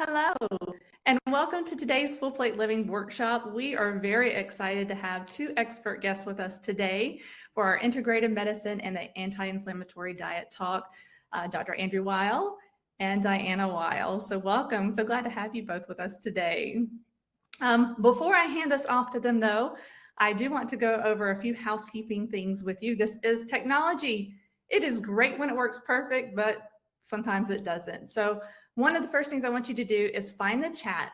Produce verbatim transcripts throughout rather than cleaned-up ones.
Hello, and welcome to today's Full Plate Living Workshop. We are very excited to have two expert guests with us today for our Integrative Medicine and the Anti-Inflammatory Diet Talk, uh, Doctor Andrew Weil and Diana Weil. So welcome. So glad to have you both with us today. Um, before I hand this off to them, though, I do want to go over a few housekeeping things with you. This is technology. It is great when it works perfect, but sometimes it doesn't. So one of the first things I want you to do is find the chat,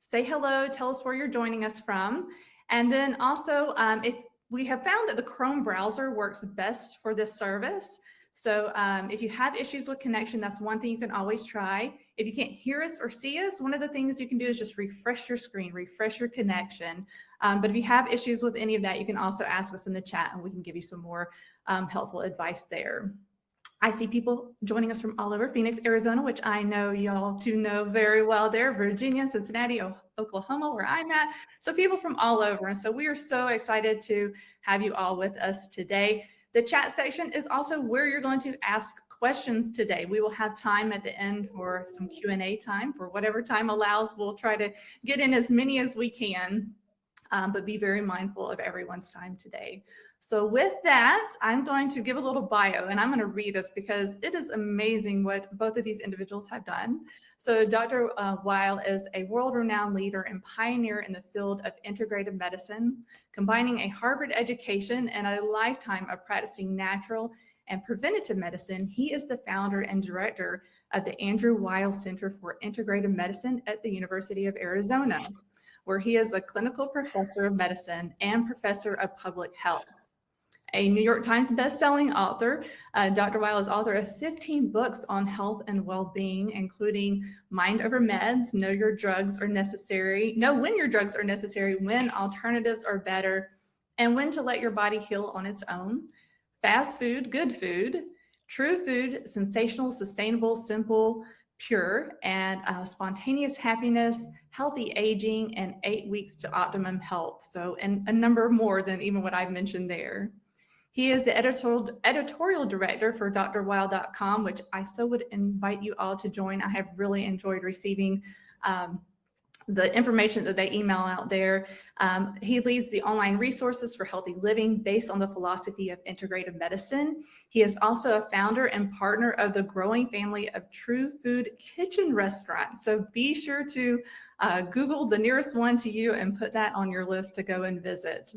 say hello, tell us where you're joining us from. And then also, um, if we have found that the Chrome browser works best for this service. So um, if you have issues with connection, that's one thing you can always try. If you can't hear us or see us, one of the things you can do is just refresh your screen, refresh your connection. Um, but if you have issues with any of that, you can also ask us in the chat and we can give you some more um, helpful advice there. I see people joining us from all over Phoenix, Arizona, which I know y'all two know very well there, Virginia, Cincinnati, Oklahoma, where I'm at. So people from all over. And so we are so excited to have you all with us today. The chat section is also where you're going to ask questions today. We will have time at the end for some Q and A time. For whatever time allows, we'll try to get in as many as we can. Um, but be very mindful of everyone's time today. So with that, I'm going to give a little bio, and I'm going to read this because it is amazing what both of these individuals have done. So Doctor Uh, Weil is a world-renowned leader and pioneer in the field of integrative medicine, combining a Harvard education and a lifetime of practicing natural and preventative medicine. He is the founder and director of the Andrew Weil Center for Integrative Medicine at the University of Arizona, where he is a clinical professor of medicine and professor of public health. A New York Times bestselling author, uh, Doctor Weil is author of fifteen books on health and well-being, including Mind Over Meds, Know Your Drugs Are Necessary, Know When Your Drugs Are Necessary, When Alternatives Are Better, and When to Let Your Body Heal on Its Own, Fast Food, Good Food, True Food, Sensational, Sustainable, Simple, Pure, and uh, Spontaneous Happiness, Healthy Aging, and Eight Weeks to Optimum Health. So, and a number more than even what I've mentioned there. He is the editorial, editorial director for D R weil dot com, which I still would invite you all to join. I have really enjoyed receiving um, the information that they email out there. Um, he leads the online resources for healthy living based on the philosophy of integrative medicine. He is also a founder and partner of the growing family of True Food Kitchen restaurants. So be sure to uh, Google the nearest one to you and put that on your list to go and visit.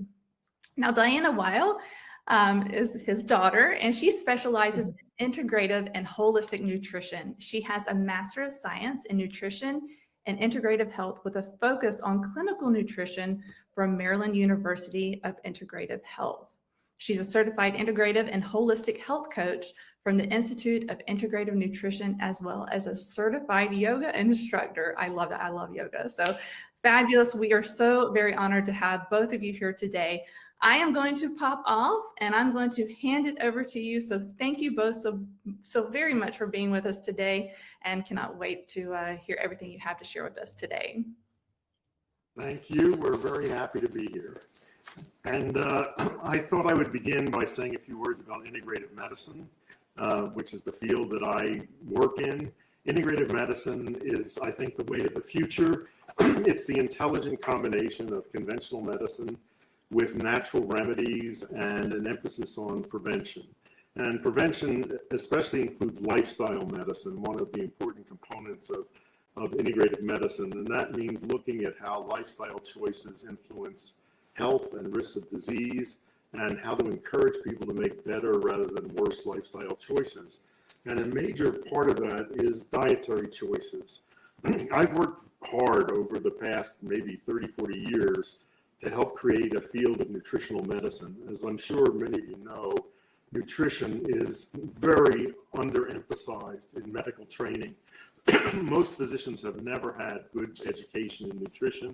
Now, Diana Weil um, is his daughter, and she specializes in integrative and holistic nutrition. She has a Master of Science in Nutrition and Integrative Health with a focus on clinical nutrition from Maryland University of Integrative Health. She's a certified integrative and holistic health coach from the Institute of Integrative Nutrition, as well as a certified yoga instructor. I love that. I love yoga. So fabulous. We are so very honored to have both of you here today. I am going to pop off and I'm going to hand it over to you. So thank you both so, so very much for being with us today, and cannot wait to uh, hear everything you have to share with us today. Thank you. We're very happy to be here. And uh, I thought I would begin by saying a few words about integrative medicine, uh, which is the field that I work in. Integrative medicine is, I think, the way of the future. It's the intelligent combination of conventional medicine with natural remedies and an emphasis on prevention. And prevention especially includes lifestyle medicine, one of the important components of, of integrative medicine. And that means looking at how lifestyle choices influence health and risks of disease, and how to encourage people to make better rather than worse lifestyle choices. And a major part of that is dietary choices. I've worked hard over the past maybe thirty, forty years to help create a field of nutritional medicine. As I'm sure many of you know, nutrition is very underemphasized in medical training. Most physicians have never had good education in nutrition.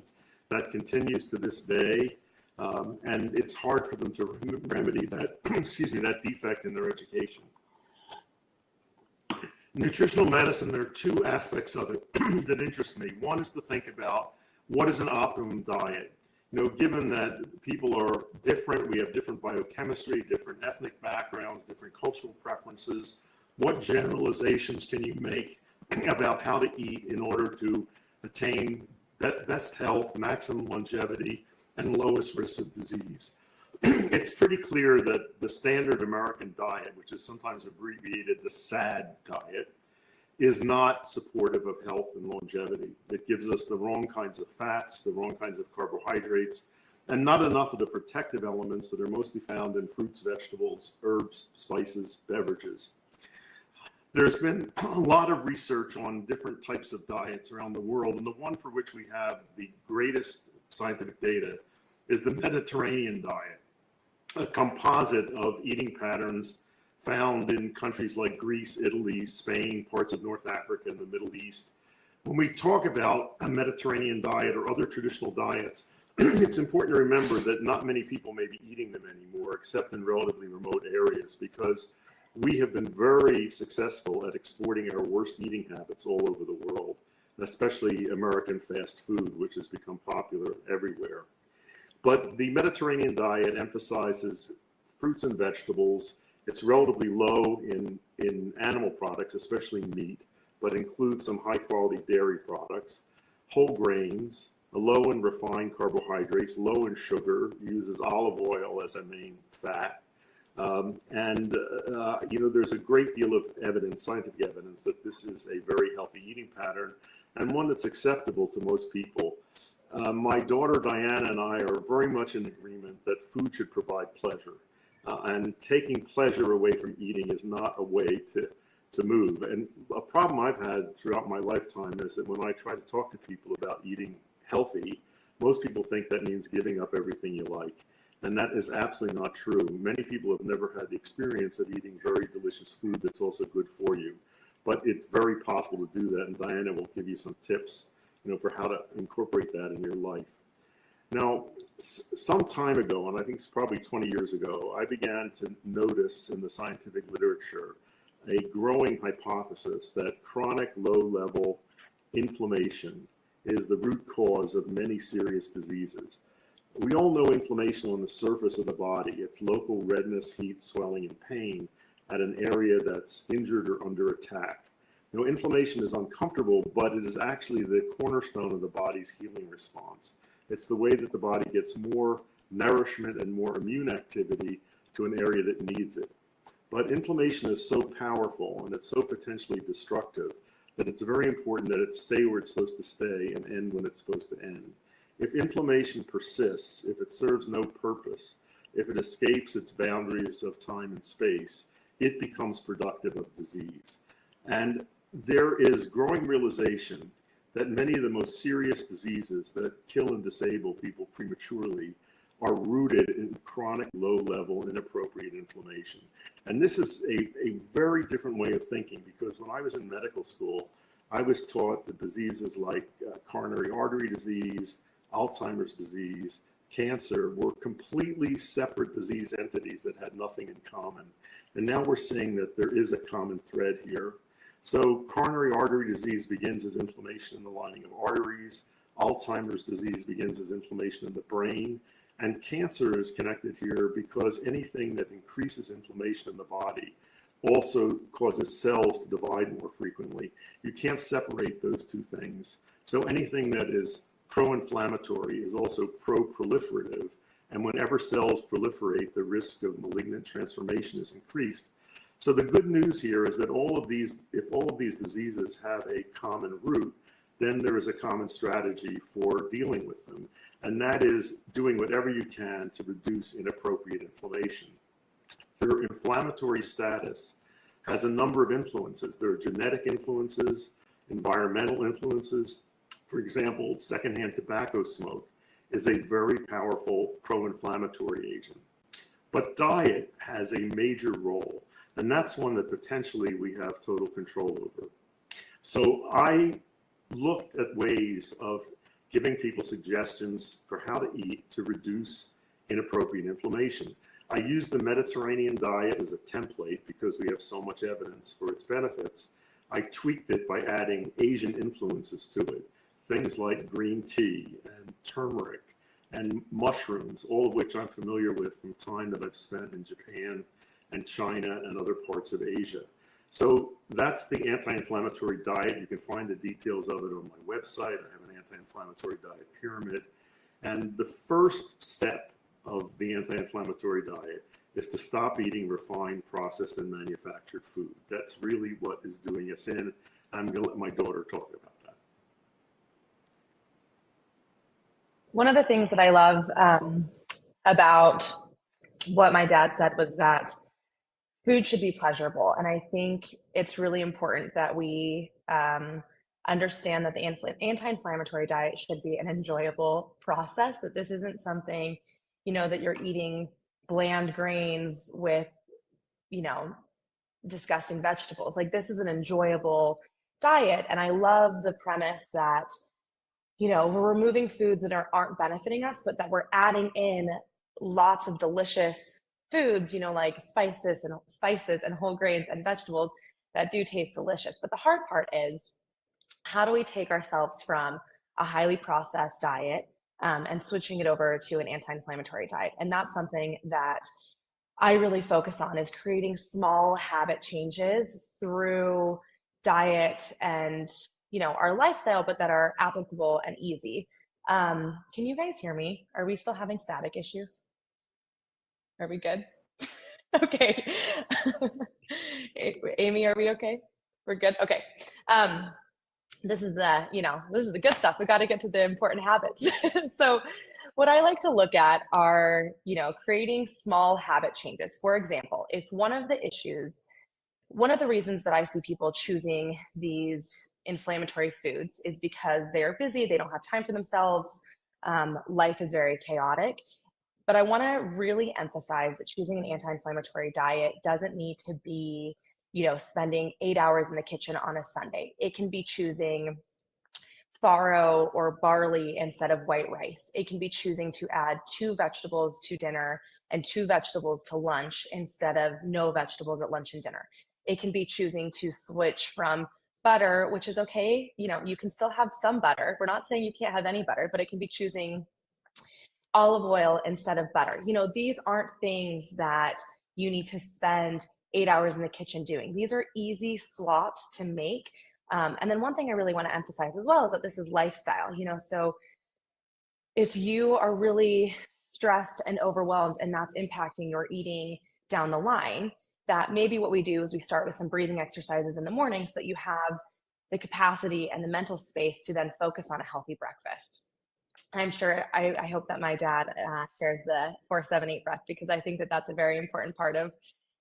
That continues to this day, um, and it's hard for them to remedy that, excuse me, that defect in their education. Nutritional medicine, there are two aspects of it that interest me. One is to think about what is an optimum diet. You know, given that people are different, we have different biochemistry, different ethnic backgrounds, different cultural preferences, what generalizations can you make about how to eat in order to attain best health, maximum longevity, and lowest risk of disease. It's pretty clear that the standard American diet, which is sometimes abbreviated the SAD diet, is not supportive of health and longevity. It gives us the wrong kinds of fats, the wrong kinds of carbohydrates, and not enough of the protective elements that are mostly found in fruits, vegetables, herbs, spices, beverages. There's been a lot of research on different types of diets around the world, and the one for which we have the greatest scientific data is the Mediterranean diet, a composite of eating patterns found in countries like Greece, Italy, Spain, parts of North Africa, and the Middle East. When we talk about a Mediterranean diet or other traditional diets, it's important to remember that not many people may be eating them anymore, except in relatively remote areas, because we have been very successful at exporting our worst eating habits all over the world, especially American fast food, which has become popular everywhere. But the Mediterranean diet emphasizes fruits and vegetables. It's relatively low in, in animal products, especially meat, but includes some high quality dairy products, whole grains, low in refined carbohydrates, low in sugar, uses olive oil as a main fat. Um, and, uh, you know, there's a great deal of evidence, scientific evidence, that this is a very healthy eating pattern and one that's acceptable to most people. Uh, my daughter Diana and I are very much in agreement that food should provide pleasure. Uh, and taking pleasure away from eating is not a way to, to move. And a problem I've had throughout my lifetime is that when I try to talk to people about eating healthy, most people think that means giving up everything you like. And that is absolutely not true. Many people have never had the experience of eating very delicious food that's also good for you. But it's very possible to do that. And Diana will give you some tips, you know, for how to incorporate that in your life. Now, some time ago, and I think it's probably twenty years ago, I began to notice in the scientific literature a growing hypothesis that chronic low-level inflammation is the root cause of many serious diseases. We all know inflammation on the surface of the body. It's local redness, heat, swelling, and pain at an area that's injured or under attack. You know, inflammation is uncomfortable, but it is actually the cornerstone of the body's healing response. It's the way that the body gets more nourishment and more immune activity to an area that needs it. But inflammation is so powerful and it's so potentially destructive that it's very important that it stay where it's supposed to stay and end when it's supposed to end. If inflammation persists, if it serves no purpose, if it escapes its boundaries of time and space, it becomes productive of disease. And there is growing realization that many of the most serious diseases that kill and disable people prematurely are rooted in chronic, low-level, inappropriate inflammation. And this is a, a very different way of thinking, because when I was in medical school, I was taught that diseases like uh, coronary artery disease, Alzheimer's disease, cancer were completely separate disease entities that had nothing in common. And now we're seeing that there is a common thread here. So coronary artery disease begins as inflammation in the lining of arteries. Alzheimer's disease begins as inflammation in the brain. And cancer is connected here because anything that increases inflammation in the body also causes cells to divide more frequently. You can't separate those two things. So anything that is pro-inflammatory is also pro-proliferative. And whenever cells proliferate, the risk of malignant transformation is increased. So the good news here is that all of these, if all of these diseases have a common root, then there is a common strategy for dealing with them. And that is doing whatever you can to reduce inappropriate inflammation. Your inflammatory status has a number of influences. There are genetic influences, environmental influences. For example, secondhand tobacco smoke is a very powerful pro-inflammatory agent. But diet has a major role, and that's one that potentially we have total control over. So I looked at ways of giving people suggestions for how to eat to reduce inappropriate inflammation. I used the Mediterranean diet as a template because we have so much evidence for its benefits. I tweaked it by adding Asian influences to it, things like green tea and turmeric and mushrooms, all of which I'm familiar with from time that I've spent in Japan and China and other parts of Asia. So that's the anti-inflammatory diet. You can find the details of it on my website. I have an anti-inflammatory diet pyramid. And the first step of the anti-inflammatory diet is to stop eating refined, processed, and manufactured food. That's really what is doing us in. I'm going to let my daughter talk about that. One of the things that I love um, about what my dad said was that food should be pleasurable. And I think it's really important that we um, understand that the anti-inflammatory diet should be an enjoyable process, that this isn't something, you know, that you're eating bland grains with, you know, disgusting vegetables. Like, this is an enjoyable diet. And I love the premise that, you know, we're removing foods that are, aren't benefiting us, but that we're adding in lots of delicious foods, you know, like spices and spices and whole grains and vegetables that do taste delicious. But the hard part is, how do we take ourselves from a highly processed diet um, and switching it over to an anti-inflammatory diet? And that's something that I really focus on, is creating small habit changes through diet and, you know, our lifestyle, but that are applicable and easy. Um, can you guys hear me? Are we still having static issues? Are we good? Okay. Amy, are we okay? We're good? Okay. Um, this is the, you know, this is the good stuff. We got to get to the important habits. So what I like to look at are, you know, creating small habit changes. For example, if one of the issues, one of the reasons that I see people choosing these inflammatory foods is because they're busy, they don't have time for themselves, um, life is very chaotic. But I want to really emphasize that choosing an anti-inflammatory diet doesn't need to be, you know, spending eight hours in the kitchen on a Sunday. It can be choosing farro or barley instead of white rice. It can be choosing to add two vegetables to dinner and two vegetables to lunch instead of no vegetables at lunch and dinner. It can be choosing to switch from butter, which is okay. You know, you can still have some butter. We're not saying you can't have any butter, but it can be choosing olive oil instead of butter. You know, these aren't things that you need to spend eight hours in the kitchen doing. These are easy swaps to make. Um, and then one thing I really want to emphasize as well is that this is lifestyle, you know, so if you are really stressed and overwhelmed and that's impacting your eating down the line, that maybe what we do is we start with some breathing exercises in the morning so that you have the capacity and the mental space to then focus on a healthy breakfast. I'm sure, I, I hope that my dad uh, shares the four seven eight breath, because I think that that's a very important part of,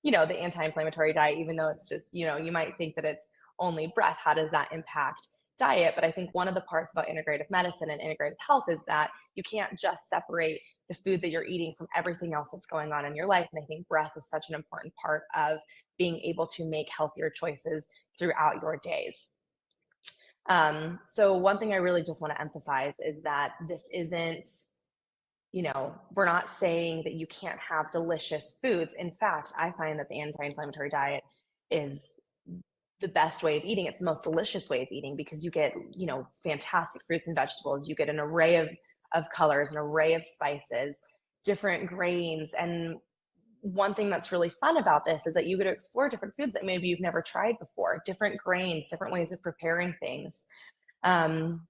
you know, the anti-inflammatory diet, even though it's just, you know, you might think that it's only breath. How does that impact diet? But I think one of the parts about integrative medicine and integrative health is that you can't just separate the food that you're eating from everything else that's going on in your life. And I think breath is such an important part of being able to make healthier choices throughout your days. Um, so one thing I really just want to emphasize is that this isn't, you know, we're not saying that you can't have delicious foods. In fact, I find that the anti-inflammatory diet is the best way of eating. It's the most delicious way of eating, because you get, you know, fantastic fruits and vegetables. You get an array of, of colors, an array of spices, different grains. And one thing that's really fun about this is that you get to explore different foods that maybe you've never tried before, different grains, different ways of preparing things. Um,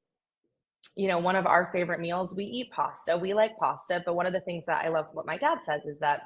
you know, one of our favorite meals, we eat pasta, we like pasta, but one of the things that I love what my dad says is that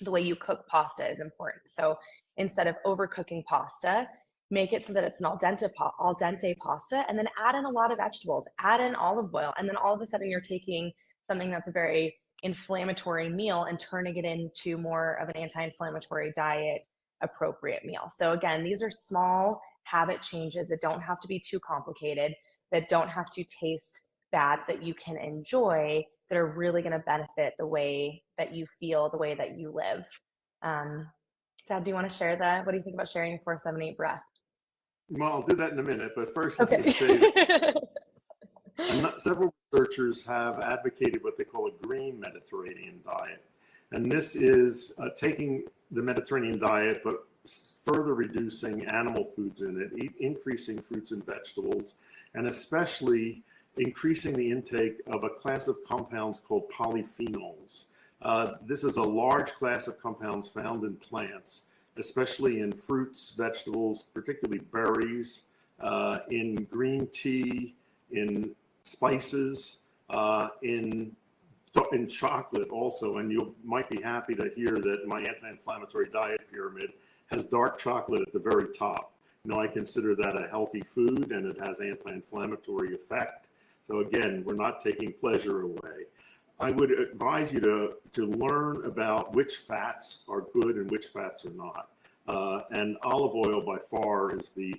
the way you cook pasta is important. So instead of overcooking pasta, make it so that it's an al dente, al dente pasta, and then add in a lot of vegetables, add in olive oil, and then all of a sudden you're taking something that's a very inflammatory meal and turning it into more of an anti-inflammatory diet appropriate meal. So again, these are small habit changes that don't have to be too complicated, that don't have to taste bad, that you can enjoy, that are really going to benefit the way that you feel, the way that you live. Um, Dad, do you want to share that? What do you think about sharing the four seven eight breath? Well, I'll do that in a minute, but first okay. I can say that Not, several researchers have advocated what they call a green Mediterranean diet. And this is uh, taking the Mediterranean diet, but further reducing animal foods in it, e increasing fruits and vegetables, and especially increasing the intake of a class of compounds called polyphenols. Uh, this is a large class of compounds found in plants. especially in fruits, vegetables, particularly berries, uh, in green tea, in spices, uh, in in chocolate also. And you might be happy to hear that my anti-inflammatory diet pyramid has dark chocolate at the very top. You know, I consider that a healthy food, and it has anti-inflammatory effect. So again, we're not taking pleasure away. I would advise you to, to learn about which fats are good and which fats are not. Uh, and olive oil by far is the,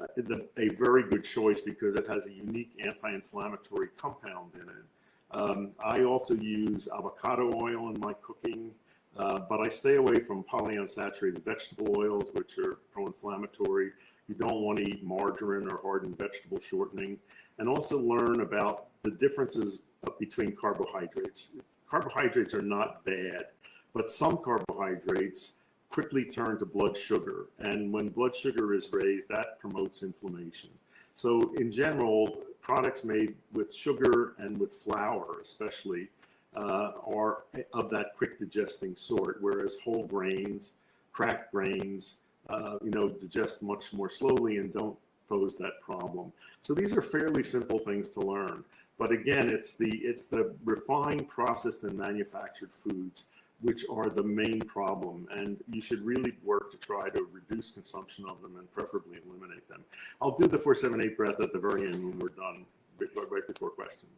uh, the a very good choice because it has a unique anti-inflammatory compound in it. Um, I also use avocado oil in my cooking, uh, but I stay away from polyunsaturated vegetable oils, which are pro-inflammatory. You don't want to eat margarine or hardened vegetable shortening. And also learn about the differences between carbohydrates. Carbohydrates are not bad, but some carbohydrates quickly turn to blood sugar. And when blood sugar is raised, that promotes inflammation. So in general, products made with sugar and with flour especially uh, are of that quick digesting sort, whereas whole grains, cracked grains, uh, you know, digest much more slowly and don't pose that problem. So these are fairly simple things to learn. But again, it's the, it's the refined, processed, and manufactured foods which are the main problem, and you should really work to try to reduce consumption of them and preferably eliminate them. I'll do the four seven eight breath at the very end when we're done, right before questions.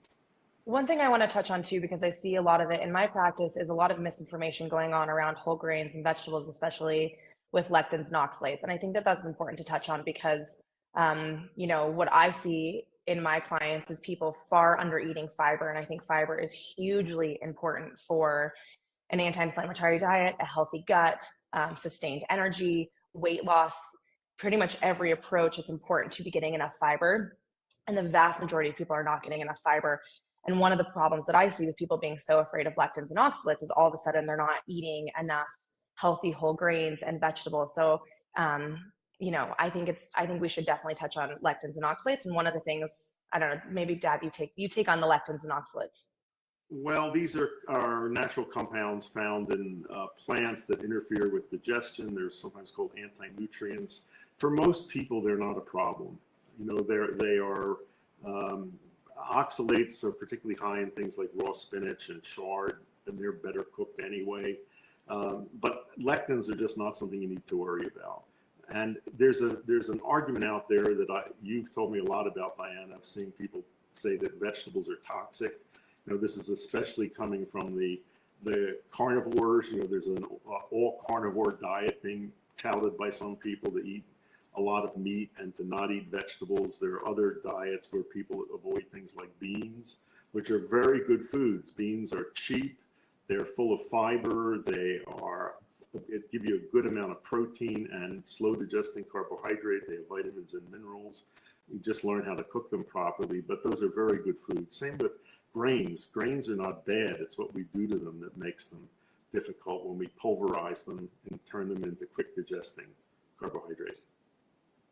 One thing I want to touch on too, because I see a lot of it in my practice, is a lot of misinformation going on around whole grains and vegetables, especially with lectins and oxalates. And I think that that's important to touch on because, um, you know, what I see in my clients is people far under eating fiber. And I think fiber is hugely important for an anti-inflammatory diet, a healthy gut, um, sustained energy, weight loss. Pretty much every approach, it's important to be getting enough fiber. And the vast majority of people are not getting enough fiber. And one of the problems that I see with people being so afraid of lectins and oxalates is all of a sudden they're not eating enough healthy whole grains and vegetables. So, um, you know, I think it's, I think we should definitely touch on lectins and oxalates. And one of the things, I don't know, maybe Dad, you take, you take on the lectins and oxalates. Well, these are, are natural compounds found in uh, plants that interfere with digestion. They're sometimes called anti-nutrients. For most people, they're not a problem. You know, they're, they are, um, oxalates are particularly high in things like raw spinach and chard, and they're better cooked anyway. Um, but lectins are just not something you need to worry about. And there's a there's an argument out there that I, you've told me a lot about, Diana. I've seen people say that vegetables are toxic. You know, this is especially coming from the the carnivores. You know, there's an all carnivore diet being touted by some people to eat a lot of meat and to not eat vegetables. There are other diets where people avoid things like beans, which are very good foods. Beans are cheap. They're full of fiber. They are It give you a good amount of protein and slow digesting carbohydrate. They have vitamins and minerals. You just learn how to cook them properly, but those are very good foods. Same with grains. Grains are not bad. It's what we do to them that makes them difficult when we pulverize them and turn them into quick digesting carbohydrate.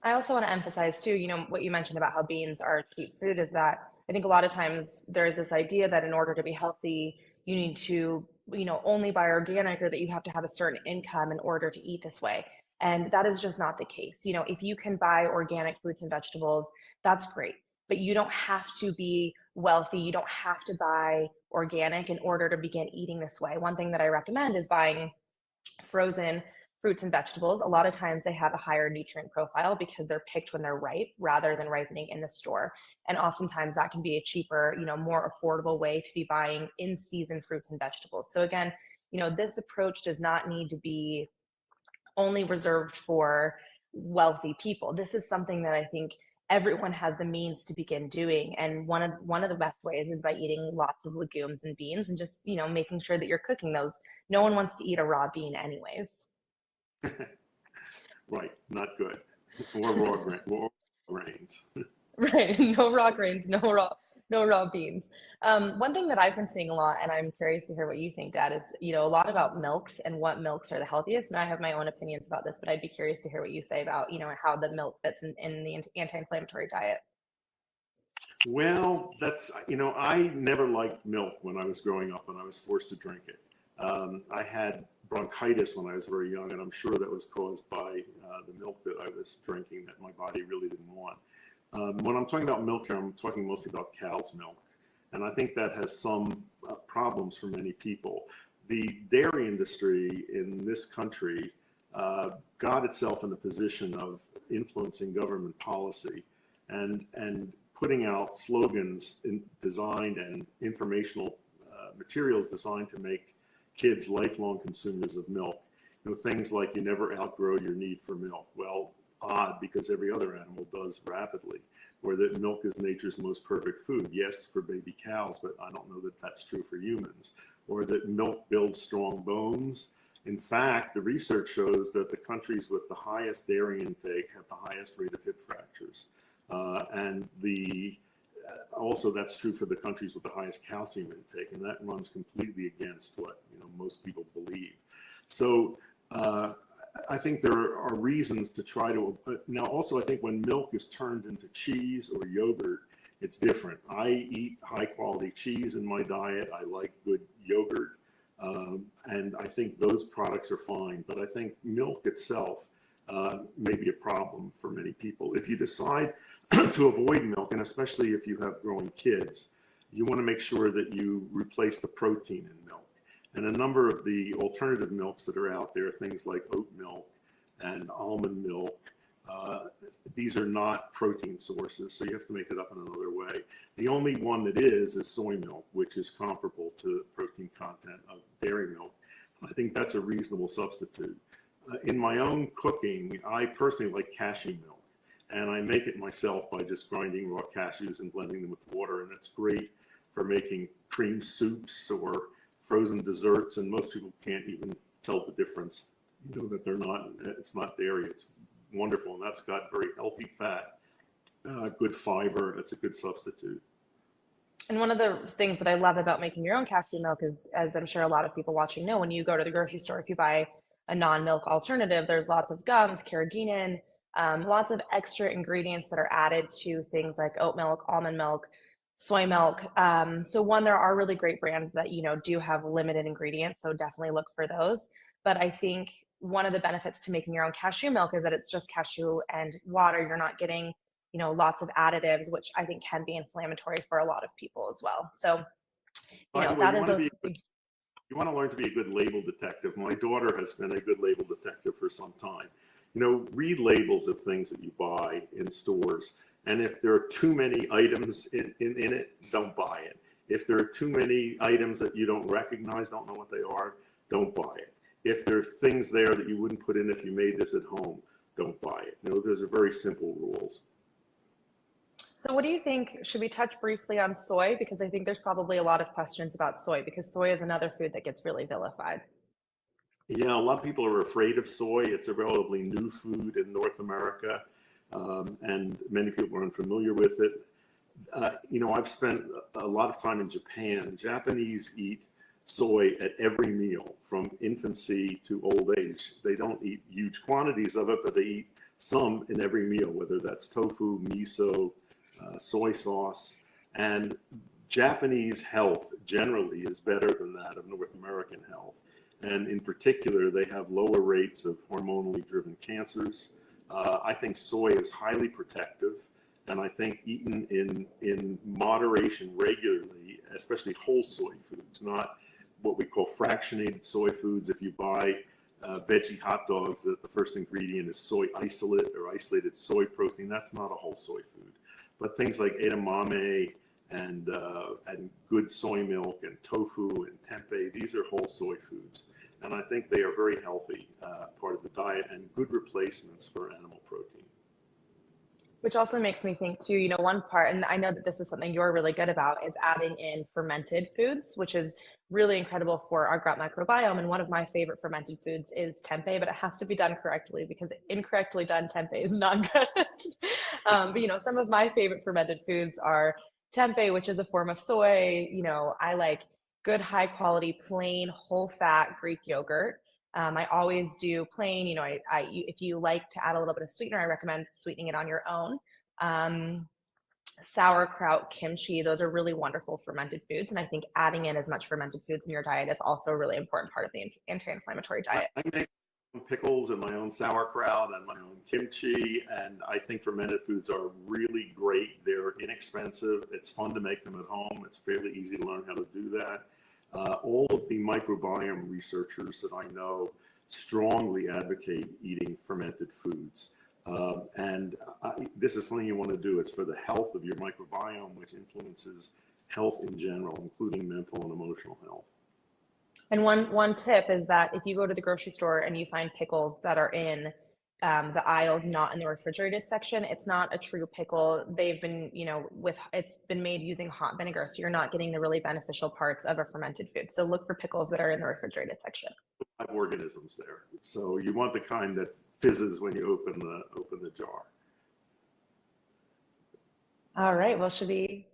I also want to emphasize too, you know, what you mentioned about how beans are cheap food is that I think a lot of times there's this idea that in order to be healthy, you need to you know, only buy organic or that you have to have a certain income in order to eat this way. And that is just not the case. You know, if you can buy organic fruits and vegetables, that's great, but you don't have to be wealthy. You don't have to buy organic in order to begin eating this way. One thing that I recommend is buying frozen fruits and vegetables. A lot of times they have a higher nutrient profile because they're picked when they're ripe rather than ripening in the store. And oftentimes that can be a cheaper, you know, more affordable way to be buying in season fruits and vegetables. So again, you know, this approach does not need to be only reserved for wealthy people. This is something that I think everyone has the means to begin doing. And one of, one of the best ways is by eating lots of legumes and beans and just, you know, making sure that you're cooking those. No one wants to eat a raw bean anyways. Right, not good. Or raw grain, raw grains. Right, no raw grains, no raw, no raw beans. Um, one thing that I've been seeing a lot, and I'm curious to hear what you think, Dad, is you know a lot about milks and what milks are the healthiest. And I have my own opinions about this, but I'd be curious to hear what you say about you know how the milk fits in, in the anti-inflammatory diet. Well, that's you know I never liked milk when I was growing up, and I was forced to drink it. Um, I had bronchitis when I was very young, and I'm sure that was caused by uh, the milk that I was drinking that my body really didn't want. Um, when I'm talking about milk here, I'm talking mostly about cow's milk, and I think that has some uh, problems for many people. The dairy industry in this country uh, got itself in the position of influencing government policy and, and putting out slogans in designed and informational uh, materials designed to make kids lifelong consumers of milk. You know, things like you never outgrow your need for milk. Well, odd, because every other animal does rapidly, or that milk is nature's most perfect food. Yes, for baby cows, but I don't know that that's true for humans, or that milk builds strong bones. In fact, the research shows that the countries with the highest dairy intake have the highest rate of hip fractures. Uh, and the uh, also that's true for the countries with the highest calcium intake, and that runs completely against what you know most people believe. So uh, I think there are reasons to try to, uh, now also I think when milk is turned into cheese or yogurt, it's different. I eat high quality cheese in my diet. I like good yogurt. Um, and I think those products are fine, but I think milk itself uh, may be a problem for many people. If you decide to avoid milk, and especially if you have growing kids, you want to make sure that you replace the protein in milk. And a number of the alternative milks that are out there, things like oat milk and almond milk, uh, these are not protein sources, so you have to make it up in another way. The only one that is is soy milk, which is comparable to protein content of dairy milk. I think that's a reasonable substitute. Uh, in my own cooking, I personally like cashew milk, and I make it myself by just grinding raw cashews and blending them with water, and it's great for making cream soups or frozen desserts, and most people can't even tell the difference. You know that they're not, it's not dairy, it's wonderful, and that's got very healthy fat, uh, good fiber, it's a good substitute. And one of the things that I love about making your own cashew milk is, as I'm sure a lot of people watching know, when you go to the grocery store, if you buy a non-milk alternative, there's lots of gums, carrageenan, um, lots of extra ingredients that are added to things like oat milk, almond milk, soy milk. Um, so one, there are really great brands that, you know, do have limited ingredients. So definitely look for those. But I think one of the benefits to making your own cashew milk is that it's just cashew and water. You're not getting, you know, lots of additives, which I think can be inflammatory for a lot of people as well. So, you know, that is a good, you want to learn to be a good label detective. My daughter has been a good label detective for some time. You know, read labels of things that you buy in stores. And if there are too many items in, in, in it, don't buy it. If there are too many items that you don't recognize, don't know what they are, don't buy it. If there are things there that you wouldn't put in if you made this at home, don't buy it. You know, those are very simple rules. So what do you think? Should we touch briefly on soy? Because I think there's probably a lot of questions about soy, because soy is another food that gets really vilified. Yeah, a lot of people are afraid of soy. It's a relatively new food in North America. Um, and many people are unfamiliar with it. Uh, you know, I've spent a lot of time in Japan. Japanese eat soy at every meal from infancy to old age. They don't eat huge quantities of it, but they eat some in every meal, whether that's tofu, miso, uh, soy sauce. And Japanese health generally is better than that of North American health. And in particular, they have lower rates of hormonally driven cancers. Uh, I think soy is highly protective, and I think eaten in, in moderation regularly, especially whole soy foods, not what we call fractionated soy foods. If you buy uh, veggie hot dogs, that the first ingredient is soy isolate or isolated soy protein, that's not a whole soy food. But things like edamame and, uh, and good soy milk and tofu and tempeh, these are whole soy foods. And I think they are very healthy uh, part of the diet and good replacements for animal protein. Which also makes me think too, you know, one part, and I know that this is something you're really good about, is adding in fermented foods, which is really incredible for our gut microbiome. And one of my favorite fermented foods is tempeh, but it has to be done correctly, because incorrectly done tempeh is not good. um, but, you know, some of my favorite fermented foods are tempeh, which is a form of soy. You know, I like good high quality, plain, whole fat Greek yogurt. Um, I always do plain, you know, I, I, if you like to add a little bit of sweetener, I recommend sweetening it on your own. Um, sauerkraut, kimchi, those are really wonderful fermented foods. And I think adding in as much fermented foods in your diet is also a really important part of the anti-inflammatory diet. I make my own pickles and my own sauerkraut and my own kimchi. And I think fermented foods are really great. They're inexpensive. It's fun to make them at home. It's fairly easy to learn how to do that. Uh, all of the microbiome researchers that I know strongly advocate eating fermented foods. Uh, and I, this is something you want to do. It's for the health of your microbiome, which influences health in general, including mental and emotional health. And one, one tip is that if you go to the grocery store and you find pickles that are in um, the aisles, not in the refrigerated section, it's not a true pickle. They've been, you know, with it's been made using hot vinegar. So you're not getting the really beneficial parts of a fermented food. So look for pickles that are in the refrigerated section. Live organisms there. So you want the kind that fizzes when you open the open the jar. All right. Well, should we?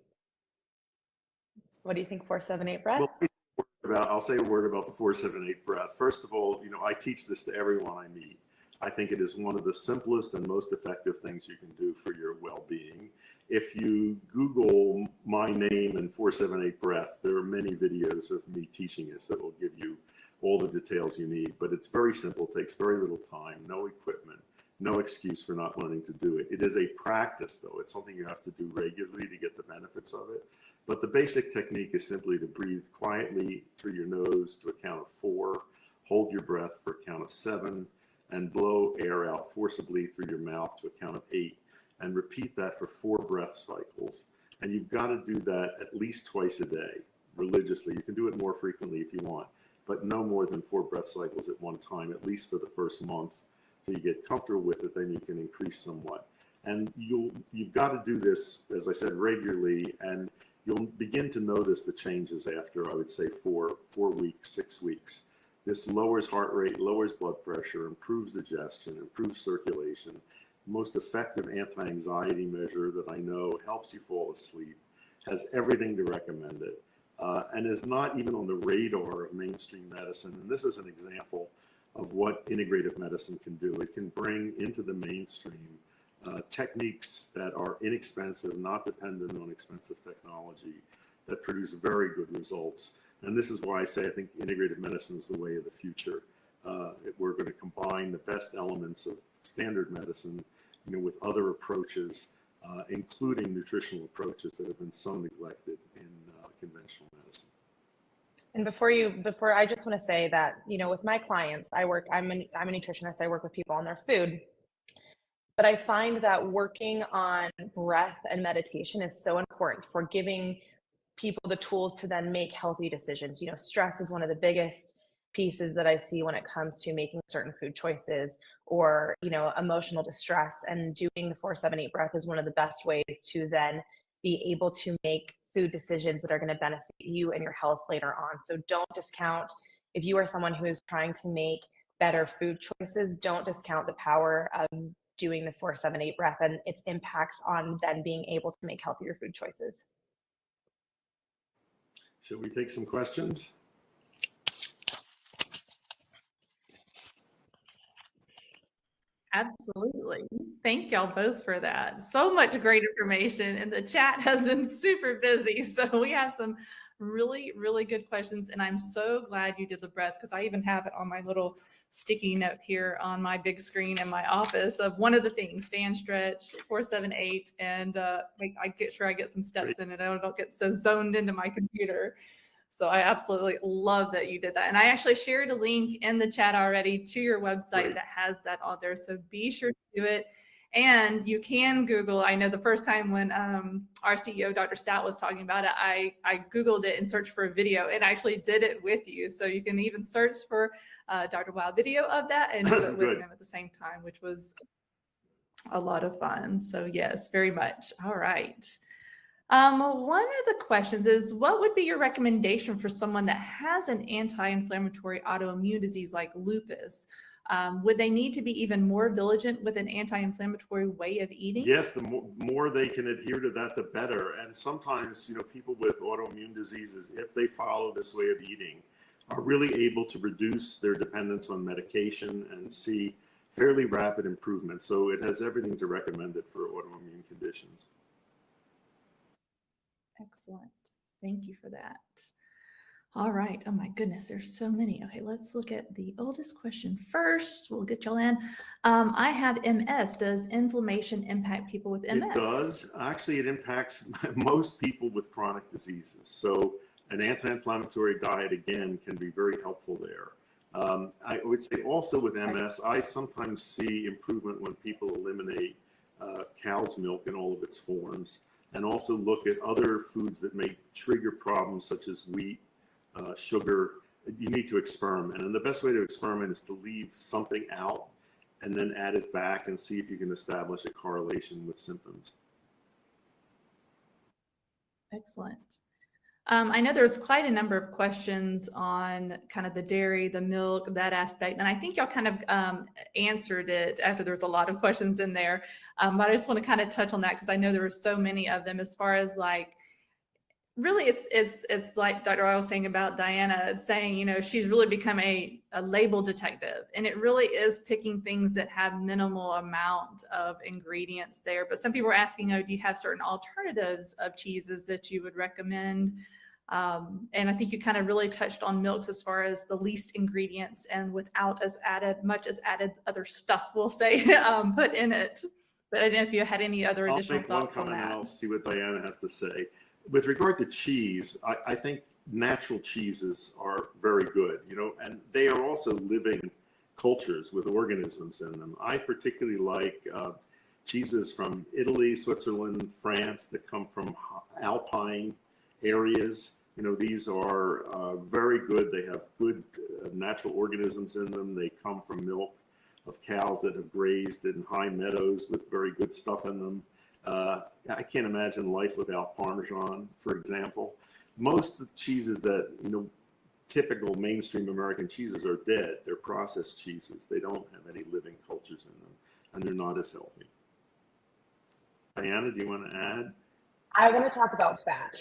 What do you think? four seven eight breath. Well, about, I'll say a word about the four seven eight breath. First of all, you know, I teach this to everyone I meet. I think it is one of the simplest and most effective things you can do for your well-being. If you Google my name and four seven eight breath, there are many videos of me teaching this that will give you all the details you need, but it's very simple, takes very little time, no equipment, no excuse for not wanting to do it. It is a practice though. It's something you have to do regularly to get the benefits of it. But the basic technique is simply to breathe quietly through your nose to a count of four, hold your breath for a count of seven, and blow air out forcibly through your mouth to a count of eight, and repeat that for four breath cycles. And you've got to do that at least twice a day, religiously. You can do it more frequently if you want, but no more than four breath cycles at one time, at least for the first month, so you get comfortable with it, then you can increase somewhat. And you'll, you've got to do this, as I said, regularly, and you'll begin to notice the changes after, I would say, four, four weeks, six weeks. This lowers heart rate, lowers blood pressure, improves digestion, improves circulation. Most effective anti-anxiety measure that I know, helps you fall asleep, has everything to recommend it. Uh, and is not even on the radar of mainstream medicine. And this is an example of what integrative medicine can do. It can bring into the mainstream uh, techniques that are inexpensive, not dependent on expensive technology, that produce very good results. And this is why I say I think integrative medicine is the way of the future. Uh, we're going to combine the best elements of standard medicine, you know, with other approaches, uh, including nutritional approaches that have been so neglected in uh, conventional medicine. And before you, before I just want to say that, you know, with my clients, I work, I'm a, I'm a nutritionist. I work with people on their food, but I find that working on breath and meditation is so important for giving people the tools to then make healthy decisions. You know, stress is one of the biggest pieces that I see when it comes to making certain food choices, or, you know, emotional distress, and doing the four seven eight breath is one of the best ways to then be able to make food decisions that are going to benefit you and your health later on. So don't discount, if you are someone who is trying to make better food choices, don't discount the power of doing the four seven eight breath and its impacts on then being able to make healthier food choices. Should we take some questions? Absolutely. Thank y'all both for that. So much great information, and the chat has been super busy. So we have some really, really good questions, and I'm so glad you did the breath, because I even have it on my little sticky note here on my big screen in my office of one of the things, stand, stretch, four seven eight, and uh, I get sure I get some steps in it. I don't get so zoned into my computer. So I absolutely love that you did that. And I actually shared a link in the chat already to your website that has that on there. So be sure to do it. And you can Google, I know the first time when um, our C E O, Doctor Stout, was talking about it, I, I Googled it and searched for a video and actually did it with you. So you can even search for uh, Doctor Weil video of that and do it with him at the same time, which was a lot of fun. So yes, very much. All right. Um, one of the questions is, what would be your recommendation for someone that has an anti-inflammatory autoimmune disease like lupus? Um, would they need to be even more vigilant with an anti-inflammatory way of eating? Yes, the more, more they can adhere to that, the better. And sometimes, you know, people with autoimmune diseases, if they follow this way of eating, are really able to reduce their dependence on medication and see fairly rapid improvement. So it has everything to recommend it for autoimmune conditions. Excellent. Thank you for that. All right. Oh my goodness. There's so many. Okay. Let's look at the oldest question first. We'll get y'all in. Um, I have M S. Does inflammation impact people with M S? It does. Actually, it impacts most people with chronic diseases. So an anti-inflammatory diet, again, can be very helpful there. Um, I would say also with M S, I sometimes see improvement when people eliminate uh, cow's milk in all of its forms, and also look at other foods that may trigger problems such as wheat, uh, sugar. You need to experiment. And the best way to experiment is to leave something out and then add it back and see if you can establish a correlation with symptoms. Excellent. Um, I know there's quite a number of questions on kind of the dairy, the milk, that aspect. And I think y'all kind of um, answered it after there's a lot of questions in there. Um, but I just want to kind of touch on that because I know there were so many of them as far as like, really, it's it's it's like Doctor Weil was saying about Diana saying, you know, she's really become a, a label detective. And it really is picking things that have minimal amount of ingredients there. But some people are asking, oh, do you have certain alternatives of cheeses that you would recommend? Um, and I think you kind of really touched on milks as far as the least ingredients and without as added much as added other stuff, we'll say, um, put in it. But I don't know if you had any other additional thoughts on that. I'll see what Diana has to say. With regard to cheese, I, I think natural cheeses are very good, you know, and they are also living cultures with organisms in them. I particularly like uh, cheeses from Italy, Switzerland, France that come from alpine areas. You know, these are uh, very good. They have good uh, natural organisms in them. They come from milk of cows that have grazed in high meadows with very good stuff in them. Uh, I can't imagine life without Parmesan, for example. Most of the cheeses that, you know, typical mainstream American cheeses are dead. They're processed cheeses. They don't have any living cultures in them, and they're not as healthy. Diana, do you want to add? I want to talk about fat.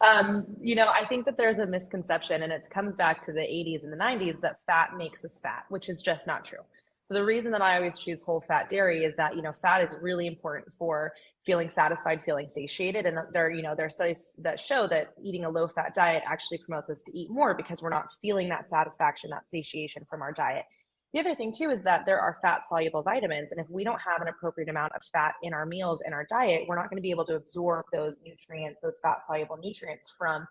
um, you know, I think that there's a misconception, and it comes back to the eighties and the nineties, that fat makes us fat, which is just not true. So the reason that I always choose whole fat dairy is that, you know, fat is really important for feeling satisfied, feeling satiated. And there, you know, there are studies that show that eating a low fat diet actually promotes us to eat more because we're not feeling that satisfaction, that satiation from our diet. The other thing too is that there are fat soluble vitamins. And if we don't have an appropriate amount of fat in our meals, in our diet, we're not going to be able to absorb those nutrients, those fat soluble nutrients from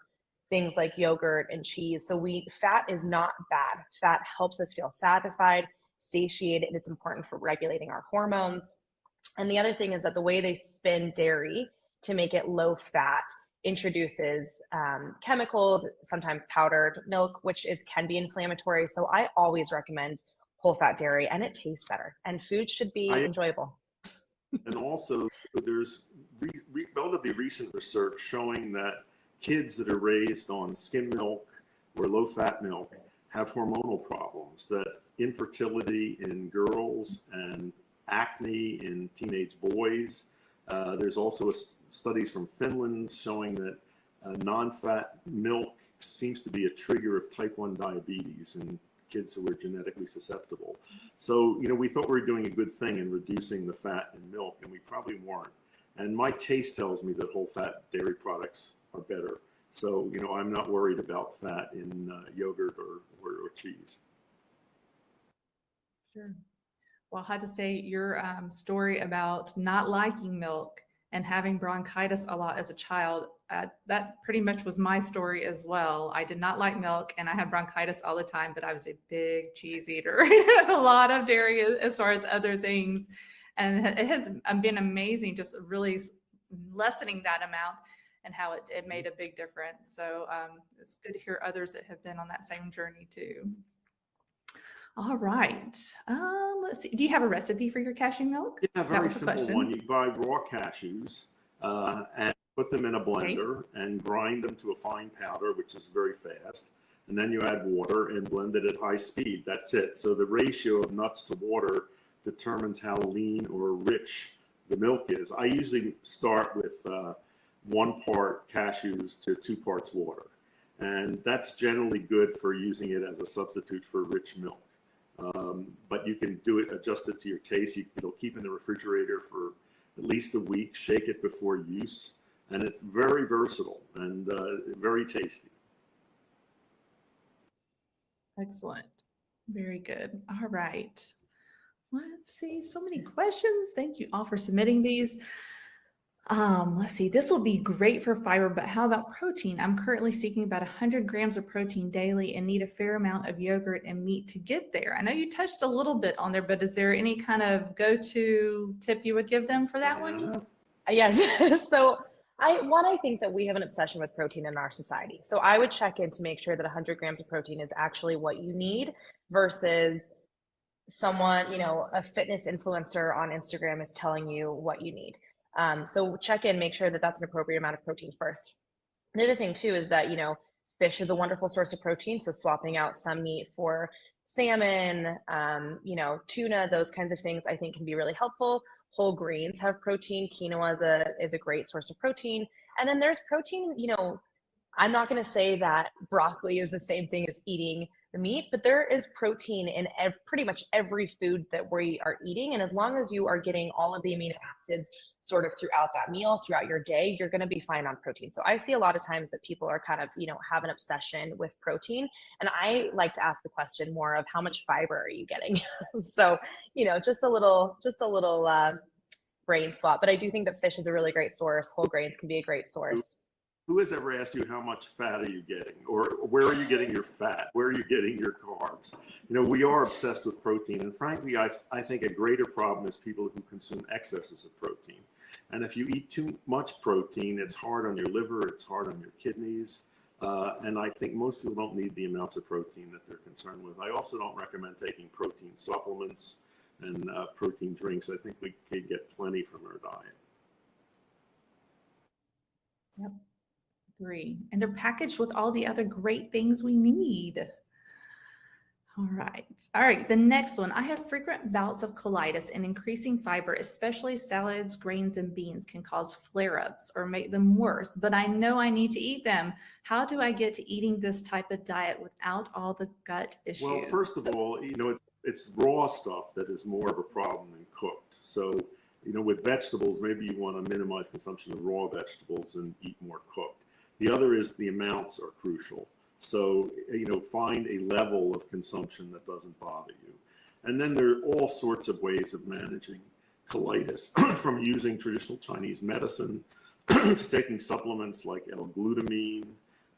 things like yogurt and cheese. So we, fat is not bad. Fat helps us feel satisfied, satiated, and it's important for regulating our hormones. And the other thing is that the way they spin dairy to make it low fat introduces um, chemicals, sometimes powdered milk, which is can be inflammatory. So I always recommend whole fat dairy, and it tastes better, and food should be I, enjoyable. And also there's re, re, relatively recent research showing that kids that are raised on skim milk or low fat milk have hormonal problems, that infertility in girls and acne in teenage boys. Uh, there's also a studies from Finland showing that uh, non-fat milk seems to be a trigger of type one diabetes in kids who are genetically susceptible. So, you know, we thought we were doing a good thing in reducing the fat in milk, and we probably weren't. And my taste tells me that whole fat dairy products are better. So, you know, I'm not worried about fat in uh, yogurt or, or, or cheese. Sure. Well, I had to say your um, story about not liking milk and having bronchitis a lot as a child, uh, that pretty much was my story as well. I did not like milk and I had bronchitis all the time, but I was a big cheese eater, a lot of dairy as far as other things. And it has been amazing, just really lessening that amount and how it, it made a big difference. So um, it's good to hear others that have been on that same journey too. All right. Um, let's see. Do you have a recipe for your cashew milk? Yeah, very simple one. You buy raw cashews uh, and put them in a blender okay. and grind them to a fine powder, which is very fast. And then you add water and blend it at high speed. That's it. So the ratio of nuts to water determines how lean or rich the milk is. I usually start with uh, one part cashews to two parts water. And that's generally good for using it as a substitute for rich milk. Um, but you can do it, adjust it to your taste. You, it'll keep in the refrigerator for at least a week, shake it before use. and it's very versatile and uh, very tasty. Excellent. Very good. All right. Let's see. So many questions. Thank you all for submitting these. Um, let's see. This will be great for fiber, but how about protein? I'm currently seeking about one hundred grams of protein daily and need a fair amount of yogurt and meat to get there. I know you touched a little bit on there, but is there any kind of go-to tip you would give them for that one? Yes. So I, one, I think that we have an obsession with protein in our society. So I would check in to make sure that one hundred grams of protein is actually what you need versus someone, you know, a fitness influencer on Instagram is telling you what you need. Um, so check in, make sure that that's an appropriate amount of protein first. The other thing too is that, you know, fish is a wonderful source of protein. So swapping out some meat for salmon, um, you know, tuna, those kinds of things I think can be really helpful. Whole grains have protein. Quinoa is a, is a great source of protein. And then there's protein, you know, I'm not going to say that broccoli is the same thing as eating the meat, but there is protein in ev pretty much every food that we are eating. And as long as you are getting all of the amino acids sort of throughout that meal, throughout your day, you're going to be fine on protein. So I see a lot of times that people are kind of, you know, have an obsession with protein. And I like to ask the question more of how much fiber are you getting? So, you know, just a little, just a little uh, brain swap. But I do think that fish is a really great source. Whole grains can be a great source. Who has ever asked you how much fat are you getting, or where are you getting your fat? Where are you getting your carbs? You know, we are obsessed with protein. And frankly, I, I think a greater problem is people who consume excesses of protein. And if you eat too much protein, it's hard on your liver, it's hard on your kidneys. Uh, and I think most people don't need the amounts of protein that they're concerned with. I also don't recommend taking protein supplements and uh, protein drinks. I think we could get plenty from our diet. Yep, agree. And they're packaged with all the other great things we need. All right. All right. The next one, I have frequent bouts of colitis, and increasing fiber, especially salads, grains, and beans, can cause flare-ups or make them worse, but I know I need to eat them. How do I get to eating this type of diet without all the gut issues? Well, first of all, you know, it, it's raw stuff that is more of a problem than cooked. So, you know, with vegetables, maybe you want to minimize consumption of raw vegetables and eat more cooked. The other is the amounts are crucial. So, you know, find a level of consumption that doesn't bother you. And then there are all sorts of ways of managing colitis, from using traditional Chinese medicine, to taking supplements like L glutamine.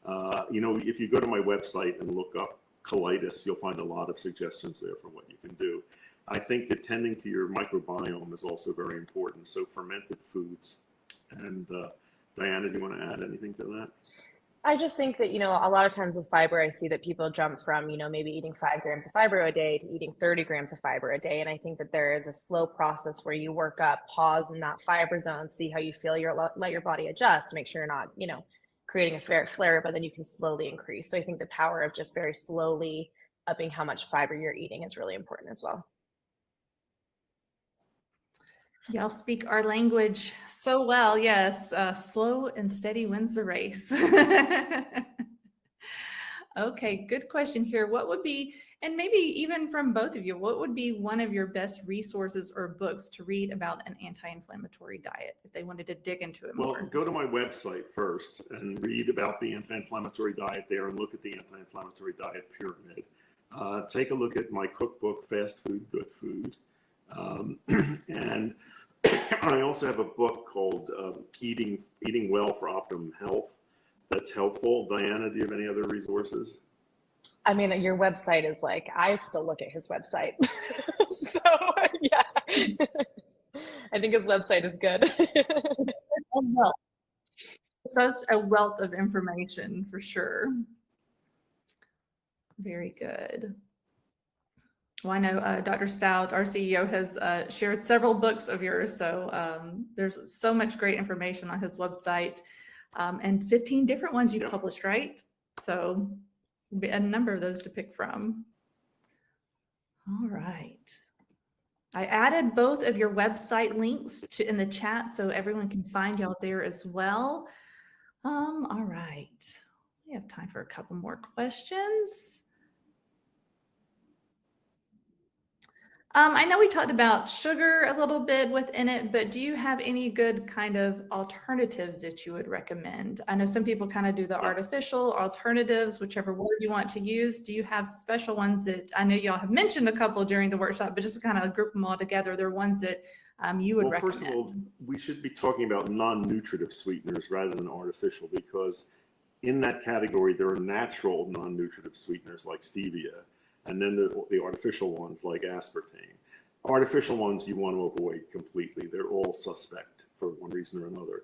Uh, you know, if you go to my website and look up colitis, you'll find a lot of suggestions there for what you can do. I think attending to your microbiome is also very important. So fermented foods. And uh, Diana, do you want to add anything to that? I just think that, you know, a lot of times with fiber, I see that people jump from, you know, maybe eating five grams of fiber a day to eating thirty grams of fiber a day. And I think that there is a slow process where you work up, pause in that fiber zone, see how you feel, your, let your body adjust, make sure you're not, you know, creating a flare up, but then you can slowly increase. So I think the power of just very slowly upping how much fiber you're eating is really important as well. Y'all speak our language so well. Yes, uh, slow and steady wins the race. Okay, good question here. What would be, and maybe even from both of you, what would be one of your best resources or books to read about an anti-inflammatory diet if they wanted to dig into it more? Well, go to my website first and read about the anti-inflammatory diet there, and look at the anti-inflammatory diet pyramid. Uh, take a look at my cookbook, Fast Food, Good Food. Um, and I also have a book called uh, Eating Eating Well for Optimum Health that's helpful. Diana, do you have any other resources? I mean, your website is like, I still look at his website. So, yeah, I think his website is good. It's a wealth. So it's a wealth of information for sure. Very good. Well, I know uh, Doctor Stout, our C E O, has uh, shared several books of yours, so um, there's so much great information on his website, um, and fifteen different ones you yep. published, right? So a number of those to pick from. All right. I added both of your website links to, in the chat, so everyone can find y'all there as well. Um, all right. We have time for a couple more questions. Um, I know we talked about sugar a little bit within it, but do you have any good kind of alternatives that you would recommend? I know some people kind of do the artificial alternatives, whichever word you want to use. Do you have special ones that I know y'all have mentioned a couple during the workshop, but just to kind of group them all together, they're ones that um, you would well, recommend? First of all, we should be talking about non-nutritive sweeteners rather than artificial, because in that category, there are natural non-nutritive sweeteners like stevia. And then the, the artificial ones like aspartame. Artificial ones you want to avoid completely. They're all suspect for one reason or another.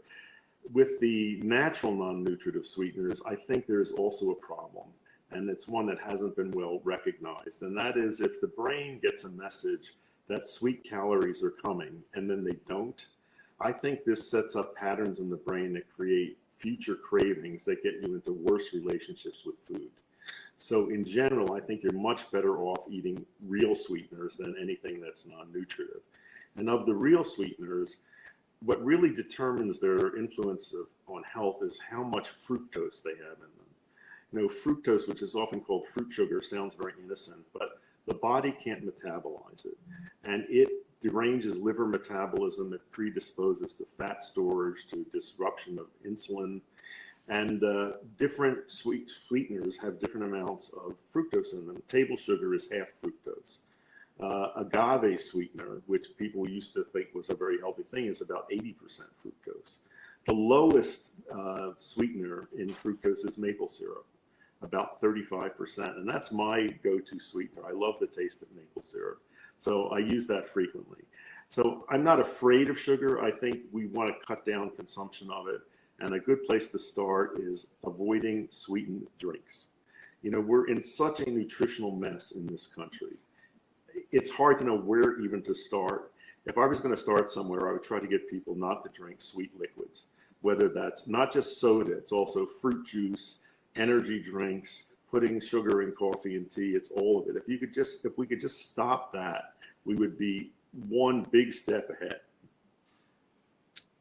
With the natural non-nutritive sweeteners, I think there's also a problem, and it's one that hasn't been well recognized. And that is, if the brain gets a message that sweet calories are coming and then they don't, I think this sets up patterns in the brain that create future cravings that get you into worse relationships with food. So in general, I think you're much better off eating real sweeteners than anything that's non-nutritive. And of the real sweeteners, what really determines their influence of, on health is how much fructose they have in them. You know, fructose, which is often called fruit sugar, sounds very innocent, but the body can't metabolize it. And it deranges liver metabolism. It predisposes to fat storage, to disruption of insulin. And uh, different sweet sweeteners have different amounts of fructose in them. Table sugar is half fructose. Uh, agave sweetener, which people used to think was a very healthy thing, is about eighty percent fructose. The lowest uh, sweetener in fructose is maple syrup, about thirty-five percent. And that's my go-to sweetener. I love the taste of maple syrup, so I use that frequently. So I'm not afraid of sugar. I think we want to cut down consumption of it. And a good place to start is avoiding sweetened drinks. You know, we're in such a nutritional mess in this country. It's hard to know where even to start. If I was going to start somewhere, I would try to get people not to drink sweet liquids, whether that's not just soda, it's also fruit juice, energy drinks, putting sugar in coffee and tea, it's all of it. If you could just, if we could just stop that, we would be one big step ahead.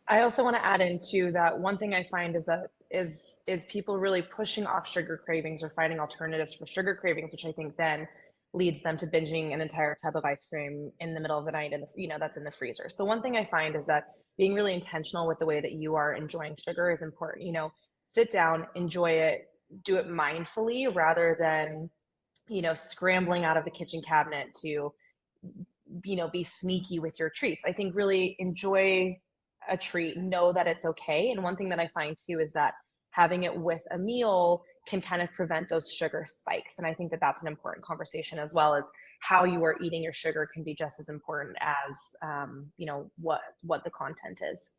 I also want to add into that one thing I find is that is is people really pushing off sugar cravings or finding alternatives for sugar cravings, which I think then leads them to binging an entire tub of ice cream in the middle of the night, and you know that's in the freezer. So one thing I find is that being really intentional with the way that you are enjoying sugar is important. You know, sit down, enjoy it, do it mindfully rather than you know scrambling out of the kitchen cabinet to you know be sneaky with your treats. I think really enjoy a treat, know that it's okay. And one thing that I find too is that having it with a meal can kind of prevent those sugar spikes. And I think that that's an important conversation, as well as how you are eating your sugar can be just as important as, um, you know, what, what the content is.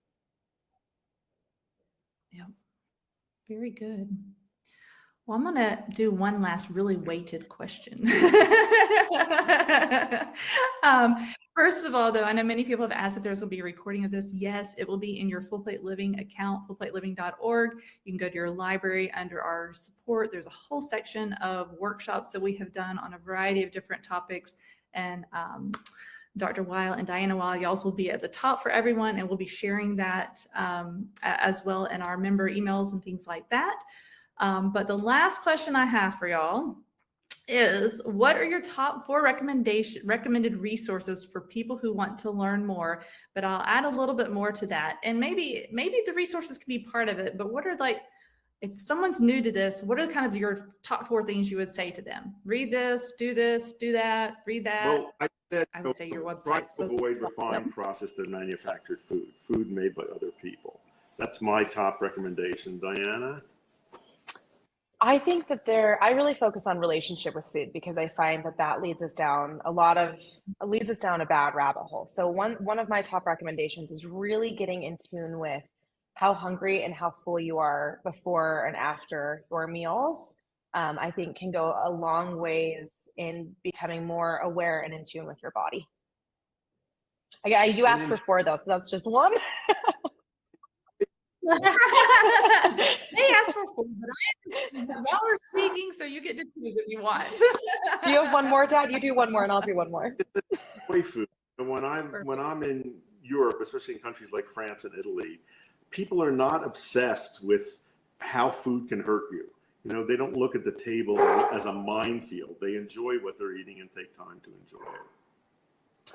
Yeah. Very good. Well, I'm going to do one last really weighted question. um, First of all, though, I know many people have asked if there's going to be a recording of this. Yes, it will be in your Full Plate Living account, full plate living dot org. You can go to your library under our support. There's a whole section of workshops that we have done on a variety of different topics. And um, Doctor Weil and Diana Weil, you also will be at the top for everyone. And we'll be sharing that um, as well in our member emails and things like that. Um, but the last question I have for y'all is, what are your top four recommendation recommended resources for people who want to learn more? But I'll add a little bit more to that, and maybe maybe the resources can be part of it, but what are, like, if someone's new to this, what are kind of your top four things you would say to them? Read this, do this, do that, read that. Well, I, said, I would no, say your website's avoid refined, processed, and manufactured food food made by other people. That's my top recommendation. Diana? I think that there, I really focus on relationship with food, because I find that that leads us down a lot of, leads us down a bad rabbit hole. So one, one of my top recommendations is really getting in tune with how hungry and how full you are before and after your meals. Um, I think can go a long ways in becoming more aware and in tune with your body. I, you asked for four though, so that's just one. They asked for four, but I understand. Y'all are speaking, so you get to choose if you want. Do you have one more, Dad? You do one more, and I'll do one more. Play food. And when I'm Perfect. when I'm in Europe, especially in countries like France and Italy, people are not obsessed with how food can hurt you. You know, they don't look at the table as a minefield. They enjoy what they're eating and take time to enjoy it.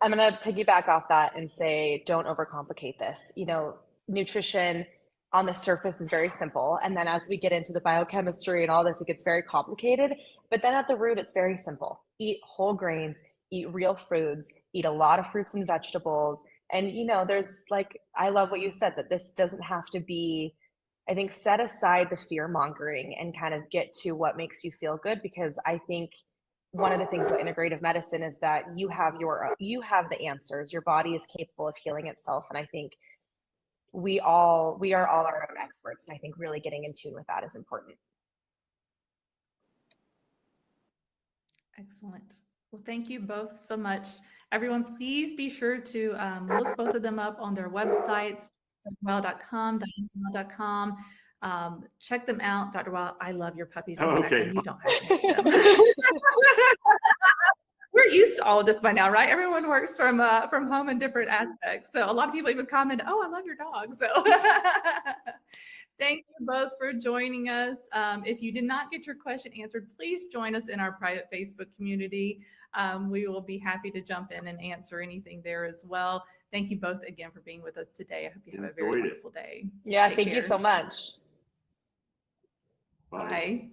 I'm going to piggyback off that and say, don't overcomplicate this. You know, nutrition on the surface is very simple. And then as we get into the biochemistry and all this, it gets very complicated. But then at the root, it's very simple. Eat whole grains, eat real foods, eat a lot of fruits and vegetables. And, you know, there's like, I love what you said, that this doesn't have to be, I think, set aside the fear mongering and kind of get to what makes you feel good. Because I think one of the things with integrative medicine is that you have your, you have the answers, your body is capable of healing itself. And I think we all, we are all our own experts. And I think really getting in tune with that is important. Excellent. Well, thank you both so much. Everyone, please be sure to um, look both of them up on their websites, drweil dot com, diana weil dot com. Um, check them out. Doctor Weil, I love your puppies. Oh, okay. You don't have to them. We're used to all of this by now, right? Everyone works from uh, from home in different aspects. So a lot of people even comment, oh, I love your dog. So thank you both for joining us. Um, if you did not get your question answered, please join us in our private Facebook community. Um, we will be happy to jump in and answer anything there as well. Thank you both again for being with us today. I hope you have a very wonderful day. Yeah, thank you so much. Bye. Bye.